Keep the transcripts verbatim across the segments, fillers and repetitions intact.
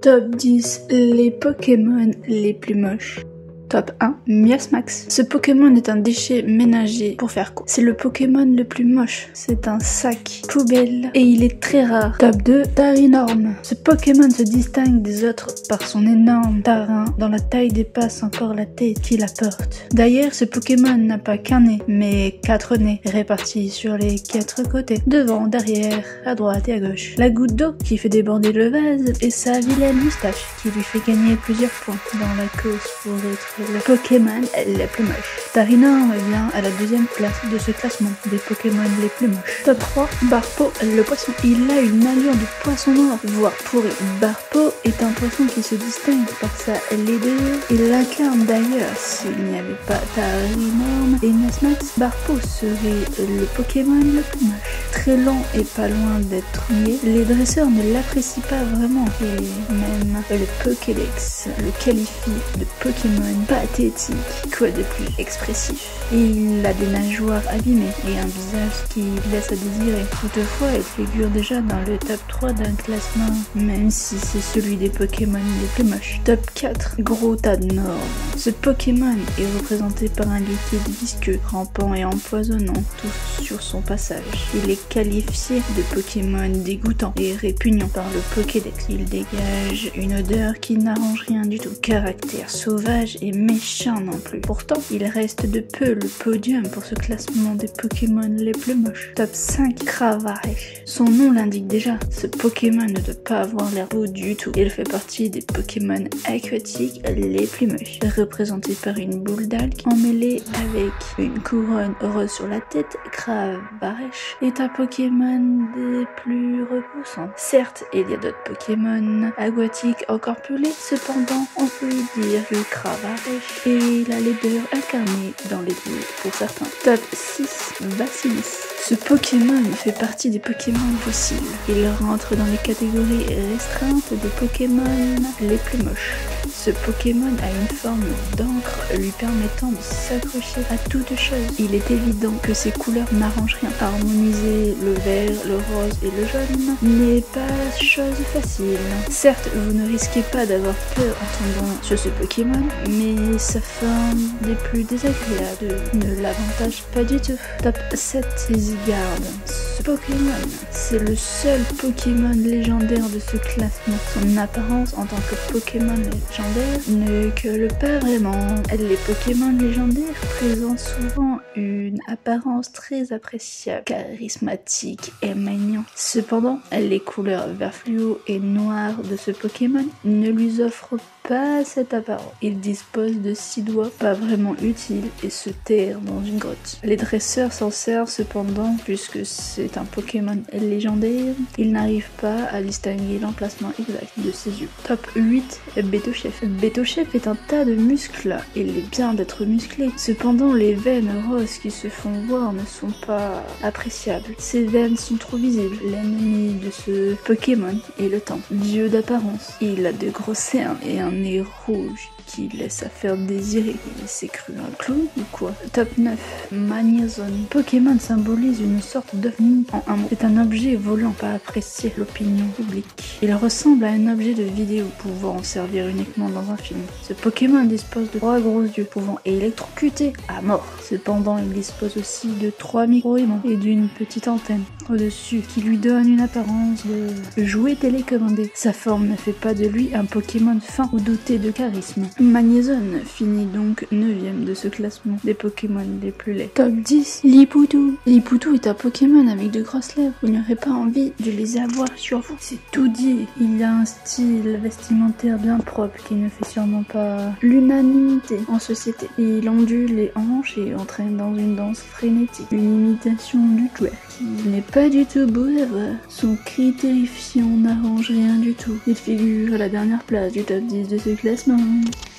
Top dix, les Pokémon les plus moches. Top un, Miasmax. Ce Pokémon est un déchet ménager pour faire court. C'est le Pokémon le plus moche. C'est un sac poubelle et il est très rare. Top deux, Tarinorme. Ce Pokémon se distingue des autres par son énorme tarin dont la taille dépasse encore la tête qu'il apporte. D'ailleurs, ce Pokémon n'a pas qu'un nez, mais quatre nez répartis sur les quatre côtés, devant, derrière, à droite et à gauche. La goutte d'eau qui fait déborder le vase et sa vilaine moustache qui lui fait gagner plusieurs points dans la course pour être le Pokémon le plus moche. Tarinorme vient à la deuxième place de ce classement des Pokémon les plus moches. Top trois, Barpo le poisson. Il a une allure de poisson noir, voire pourri. Barpo est un poisson qui se distingue par sa laideur. Il l'incarne d'ailleurs. S'il n'y avait pas Tarinorme et Nasmax, Barpo serait le Pokémon le plus moche. Très lent et pas loin d'être nié, les dresseurs ne l'apprécient pas vraiment. Et même le Pokédex le qualifie de Pokémon pathétique, quoi de plus expressif. Il a des nageoires abîmées et un visage qui laisse à désirer. Toutefois, il figure déjà dans le top trois d'un classement, même si c'est celui des Pokémon les plus moches. Top quatre, gros Tarinorme. Ce Pokémon est représenté par un liquide visqueux, rampant et empoisonnant tout sur son passage. Il est qualifié de Pokémon dégoûtant et répugnant par le Pokédex. Il dégage une odeur qui n'arrange rien du tout. Caractère sauvage et méchant non plus. Pourtant, il reste de peu le podium pour ce classement des Pokémon les plus moches. Top cinq, Kravaresh. Son nom l'indique déjà, ce Pokémon ne doit pas avoir l'air beau du tout. Il fait partie des Pokémon aquatiques les plus moches, représenté par une boule d'algue emmêlée avec une couronne rose sur la tête. Kravaresh est un Pokémon des plus repoussants. Certes, il y a d'autres Pokémon aquatiques encore plus laids, cependant, on peut dire que Kravaresh est la laideur incarnée dans les deux pour certains. Top six, Vaccinistes. Ce Pokémon fait partie des Pokémon fossiles. Il rentre dans les catégories restreintes des Pokémon les plus moches. Ce Pokémon a une forme d'encre lui permettant de s'accrocher à toute chose. Il est évident que ses couleurs n'arrangent rien. Harmoniser le vert, le rose et le jaune n'est pas chose facile. Certes, vous ne risquez pas d'avoir peur en tombant sur ce Pokémon, mais sa forme des plus désagréables ne l'avantage pas du tout. Top sept, Zygarde. Ce Pokémon, c'est le seul Pokémon légendaire de ce classement. Son apparence en tant que Pokémon légendaire ne que le pas vraiment. Les Pokémon légendaires présentent souvent une apparence très appréciable, charismatique et mignon. Cependant, les couleurs vert fluo et noir de ce Pokémon ne lui offrent pas cette apparence. Il dispose de six doigts pas vraiment utiles et se terre dans une grotte. Les dresseurs s'en servent cependant puisque c'est un Pokémon légendaire. Ils n'arrivent pas à distinguer l'emplacement exact de ses yeux. Top huit, Bétochef. Bétochef est un tas de muscles. Il est bien d'être musclé. Cependant, les veines roses qui se font voir ne sont pas appréciables. Ces veines sont trop visibles. L'ennemi de ce Pokémon est le temps. Dieu d'apparence. Il a de gros seins et un nez rouge qui laisse à faire désirer. Il s'est cru un clown ou quoi? Top neuf, Maniazone. Pokémon symbolise une sorte d'ovni en un mot. C'est un objet volant pas apprécié l'opinion publique. Il ressemble à un objet de vidéo pouvant en servir uniquement dans un film. Ce Pokémon dispose de trois gros yeux pouvant électrocuter à mort. Cependant, il dispose aussi de trois micro-aimants et d'une petite antenne au-dessus qui lui donne une apparence de jouet télécommandé. Sa forme ne fait pas de lui un Pokémon fin ou doté de charisme. Magnézone finit donc neuvième de ce classement des Pokémon les plus laids. Top dix, Liputu. Liputu est un Pokémon avec de grosses lèvres. Vous n'aurez pas envie de les avoir sur vous. C'est tout dit. Il a un style vestimentaire bien propre qui ne fait sûrement pas l'unanimité en société. Il ondule les hanches et entraîne dans une danse frénétique, une imitation du twerk. Il n'est pas du tout beau à voir. Son cri terrifiant n'arrange rien du tout. Il figure à la dernière place du top dix de ce classement.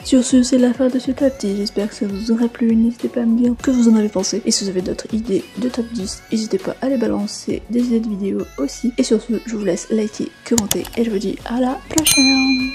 Sur ce, c'est la fin de ce top dix, j'espère que ça vous aura plu, n'hésitez pas à me dire que vous en avez pensé, et si vous avez d'autres idées de top dix, n'hésitez pas à les balancer, des idées de vidéos aussi, et sur ce, je vous laisse liker, commenter, et je vous dis à la prochaine.